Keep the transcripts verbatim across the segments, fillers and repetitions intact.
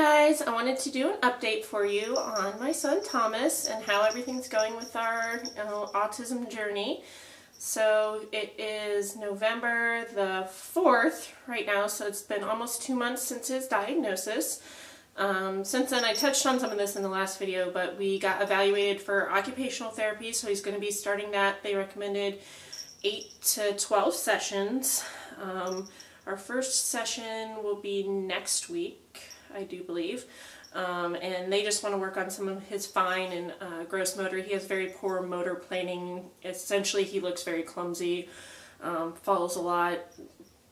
guys, I wanted to do an update for you on my son Thomas and how everything's going with our you know, autism journey. So it is November the fourth right now, so it's been almost two months since his diagnosis. Um, since then, I touched on some of this in the last video, but we got evaluated for occupational therapy, so he's going to be starting that. They recommended eight to twelve sessions. Um, our first session will be next week, I do believe, um, and they just want to work on some of his fine and uh, gross motor. He has very poor motor planning. Essentially, he looks very clumsy, um, falls a lot,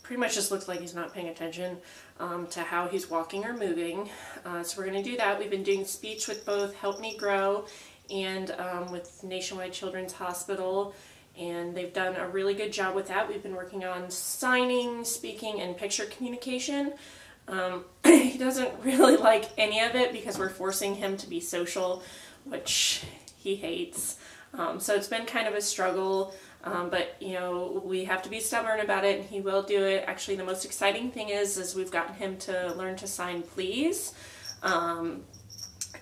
pretty much just looks like he's not paying attention um, to how he's walking or moving. Uh, so we're going to do that. We've been doing speech with both Help Me Grow and um, with Nationwide Children's Hospital, and they've done a really good job with that. We've been working on signing, speaking, and picture communication. Um, he doesn't really like any of it because we're forcing him to be social, which he hates. Um, so it's been kind of a struggle, um, but you know, we have to be stubborn about it and he will do it. Actually, the most exciting thing is, is we've gotten him to learn to sign please, um,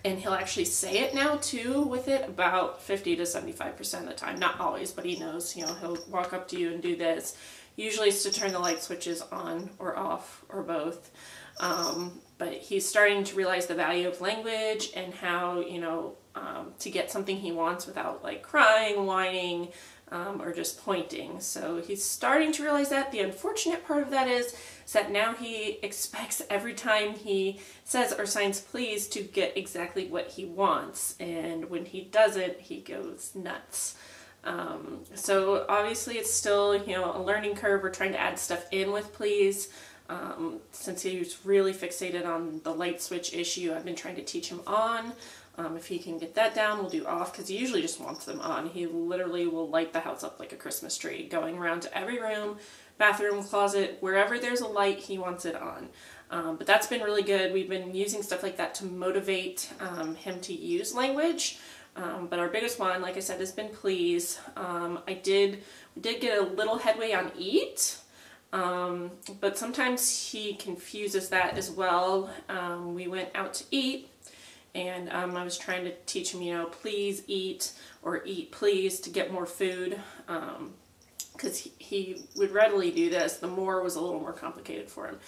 and he'll actually say it now too with it about fifty to seventy-five percent of the time. Not always, but he knows, you know, he'll walk up to you and do this. Usually it's to turn the light switches on or off or both. Um, but he's starting to realize the value of language and how, you know, um, to get something he wants without like crying, whining, um, or just pointing. So he's starting to realize that. The unfortunate part of that is, is that now he expects every time he says or signs please to get exactly what he wants. And when he doesn't, he goes nuts. Um, so obviously it's still, you know, a learning curve. We're trying to add stuff in with please. Um, since he was really fixated on the light switch issue, I've been trying to teach him on. Um, if he can get that down, we'll do off, because he usually just wants them on. He literally will light the house up like a Christmas tree, going around to every room, bathroom, closet, wherever there's a light, he wants it on. Um, but that's been really good. We've been using stuff like that to motivate um, him to use language. Um, but our biggest one, like I said, has been please. Um, I did, we did get a little headway on eat, um, but sometimes he confuses that as well. Um, we went out to eat, and um, I was trying to teach him, you know, please eat or eat please to get more food, because um, he, he would readily do this. The more was a little more complicated for him.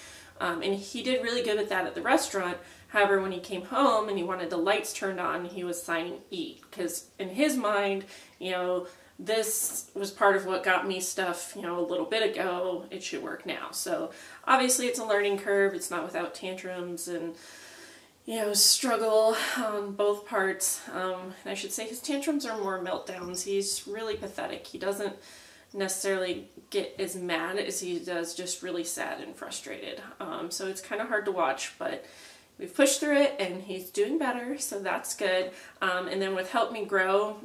Um, and he did really good at that at the restaurant. However, when he came home and he wanted the lights turned on, he was signing eat, because in his mind, you know, this was part of what got me stuff, you know, a little bit ago. It should work now. So obviously it's a learning curve. It's not without tantrums and, you know, struggle on both parts. Um, and I should say his tantrums are more meltdowns. He's really pathetic. He doesn't necessarily get as mad as he does, just really sad and frustrated. Um, so it's kind of hard to watch, but we've pushed through it and he's doing better, so that's good. Um, and then with Help Me Grow,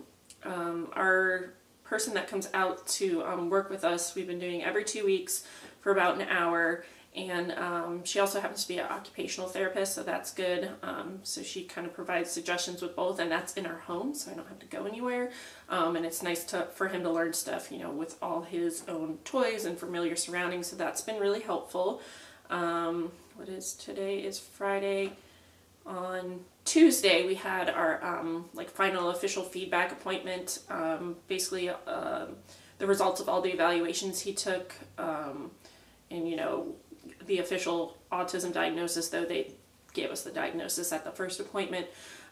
um, our person that comes out to um, work with us, we've been doing every two weeks for about an hour, and um, she also happens to be an occupational therapist, so that's good. Um, so she kind of provides suggestions with both, and that's in our home, so I don't have to go anywhere. Um, and it's nice to, for him to learn stuff, you know, with all his own toys and familiar surroundings, so that's been really helpful. Um, what is today is Friday. On Tuesday we had our um, like final official feedback appointment. Um, basically uh, the results of all the evaluations he took, um, and you know, the official autism diagnosis, though they gave us the diagnosis at the first appointment.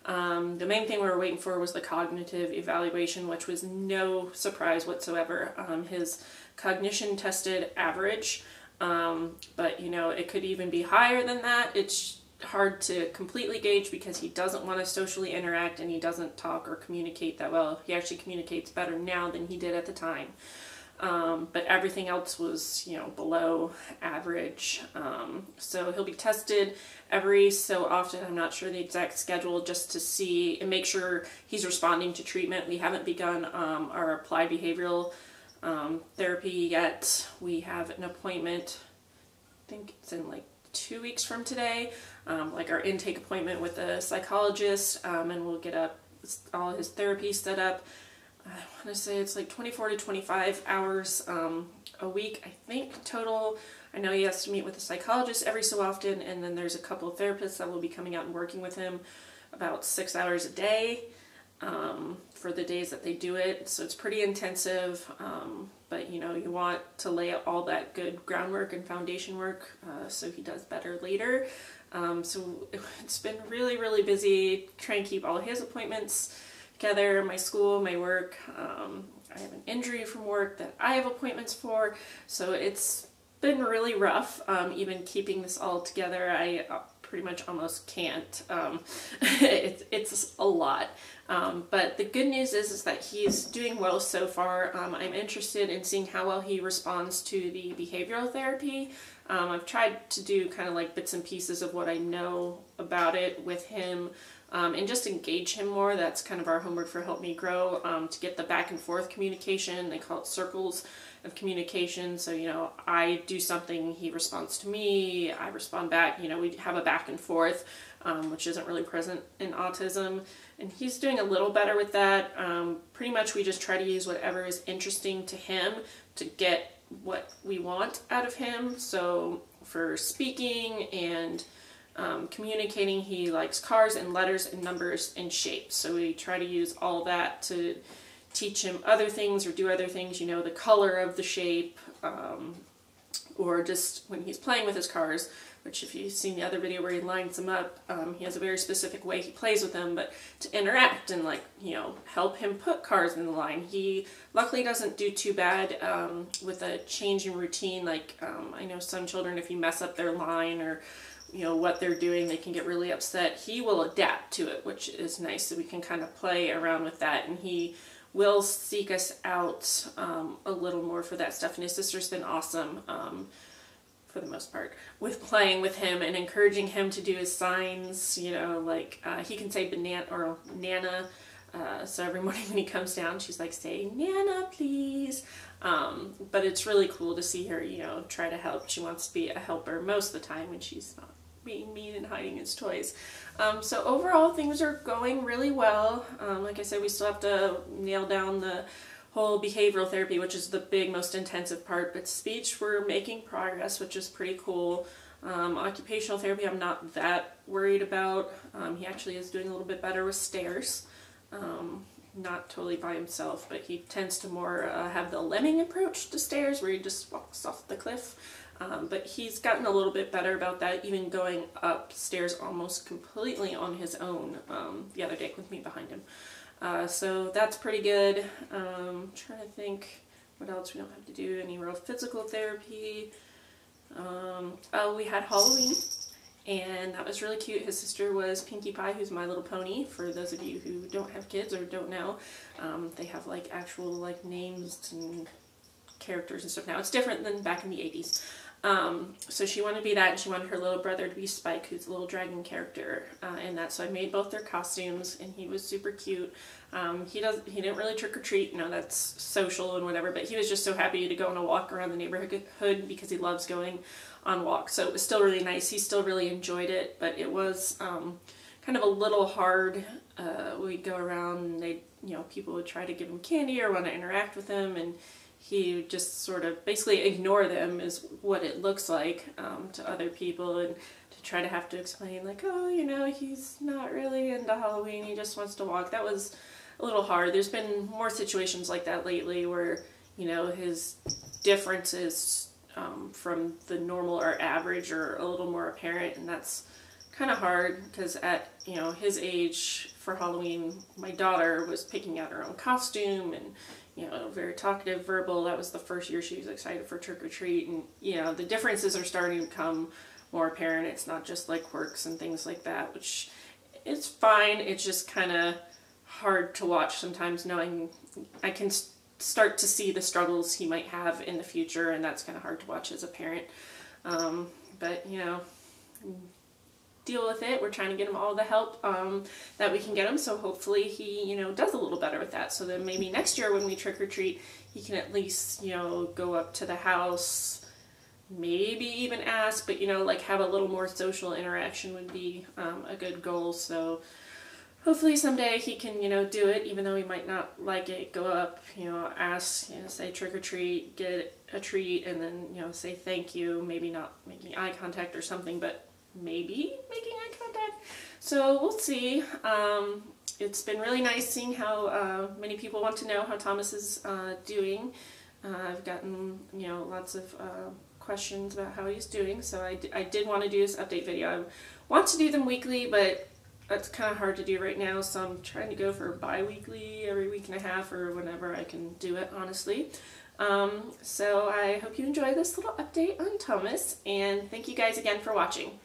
Um, the main thing we were waiting for was the cognitive evaluation, which was no surprise whatsoever. Um, his cognition tested average, um, but you know, it could even be higher than that. It's hard to completely gauge because he doesn't want to socially interact and he doesn't talk or communicate that well. He actually communicates better now than he did at the time. Um, but everything else was, you know, below average. Um, so he'll be tested every so often. I'm not sure the exact schedule, just to see and make sure he's responding to treatment. We haven't begun um, our applied behavioral um, therapy yet. We have an appointment, I think it's in like two weeks from today, um, like our intake appointment with a psychologist, um, and we'll get up all his therapy set up. I want to say it's like twenty-four to twenty-five hours um, a week, I think, total. I know he has to meet with a psychologist every so often, and then there's a couple of therapists that will be coming out and working with him about six hours a day um, for the days that they do it. So it's pretty intensive, um, but you know, you want to lay out all that good groundwork and foundation work uh, so he does better later. Um, so it's been really, really busy trying to keep all his appointments together, my school, my work. Um, I have an injury from work that I have appointments for, so it's been really rough, um, even keeping this all together. I pretty much almost can't. Um, it, it's a lot, um, but the good news is, is that he's doing well so far. Um, I'm interested in seeing how well he responds to the behavioral therapy. Um, I've tried to do kind of like bits and pieces of what I know about it with him, um, and just engage him more. That's kind of our homework for Help Me Grow, um, to get the back and forth communication. They call it circles of communication. So, you know, I do something, he responds to me, I respond back, you know, we have a back and forth, um, which isn't really present in autism. And he's doing a little better with that. Um, pretty much we just try to use whatever is interesting to him to get what we want out of him. So for speaking and um, communicating, he likes cars and letters and numbers and shapes. So we try to use all that to teach him other things or do other things, you know, the color of the shape, um, or just when he's playing with his cars, which if you've seen the other video where he lines them up, um, he has a very specific way he plays with them, but to interact and, like, you know, help him put cars in the line. He luckily doesn't do too bad um, with a change in routine. Like, um, I know some children, if you mess up their line or, you know, what they're doing, they can get really upset. He will adapt to it, which is nice, so we can kind of play around with that, and he will seek us out um, a little more for that stuff. And his sister's been awesome, um, for the most part, with playing with him and encouraging him to do his signs. You know, like uh, he can say banana or nana. Uh, so every morning when he comes down, she's like, say nana, please. Um, but it's really cool to see her, you know, try to help. She wants to be a helper most of the time when she's not being mean and hiding his toys. Um, so overall, things are going really well. Um, like I said, we still have to nail down the whole behavioral therapy, which is the big, most intensive part, but speech, we're making progress, which is pretty cool. Um, occupational therapy, I'm not that worried about. Um, he actually is doing a little bit better with stairs. Um, not totally by himself, but he tends to more uh, have the lemming approach to stairs, where he just walks off the cliff. Um, but he's gotten a little bit better about that, even going upstairs almost completely on his own um, the other day with me behind him. Uh, so that's pretty good. Um, trying to think what else we don't have to do. Any real physical therapy. Um, oh, we had Halloween, and that was really cute. His sister was Pinkie Pie, who's My Little Pony. For those of you who don't have kids or don't know, um, they have like actual like names and characters and stuff now. It's different than back in the eighties. Um, so she wanted to be that, and she wanted her little brother to be Spike, who's a little dragon character uh, in that. So I made both their costumes, and he was super cute. Um, he does he didn't really trick or treat, you know, that's social and whatever, but he was just so happy to go on a walk around the neighborhood because he loves going on walks. So it was still really nice. He still really enjoyed it, but it was um, kind of a little hard. Uh, we'd go around, and they, you know, people would try to give him candy or want to interact with him, and he just sort of basically ignore them is what it looks like um, to other people, and to try to have to explain, like, oh, you know, he's not really into Halloween, he just wants to walk. That was a little hard. There's been more situations like that lately where, you know, his differences um, from the normal or average are a little more apparent, and that's kind of hard because at, you know, his age for Halloween, my daughter was picking out her own costume, and, you know, very talkative, verbal. That was the first year she was excited for trick-or-treat, and, you know, the differences are starting to become more apparent. It's not just like quirks and things like that, which it's fine. It's just kind of hard to watch sometimes, knowing I can start to see the struggles he might have in the future, and that's kind of hard to watch as a parent. Um, but, you know, deal with it. We're trying to get him all the help um, that we can get him, so hopefully he, you know, does a little better with that. So then maybe next year when we trick-or-treat, he can at least, you know, go up to the house, maybe even ask, but, you know, like have a little more social interaction would be um, a good goal. So hopefully someday he can, you know, do it, even though he might not like it, go up, you know, ask, you know, say trick-or-treat, get a treat, and then, you know, say thank you, maybe not making eye contact or something, but maybe making eye contact. So we'll see. Um, it's been really nice seeing how uh, many people want to know how Thomas is uh, doing. Uh, I've gotten, you know, lots of uh, questions about how he's doing, so I, d I did want to do this update video. I want to do them weekly, but that's kind of hard to do right now, so I'm trying to go for bi-weekly, every week and a half, or whenever I can do it, honestly. Um, so I hope you enjoy this little update on Thomas, and thank you guys again for watching.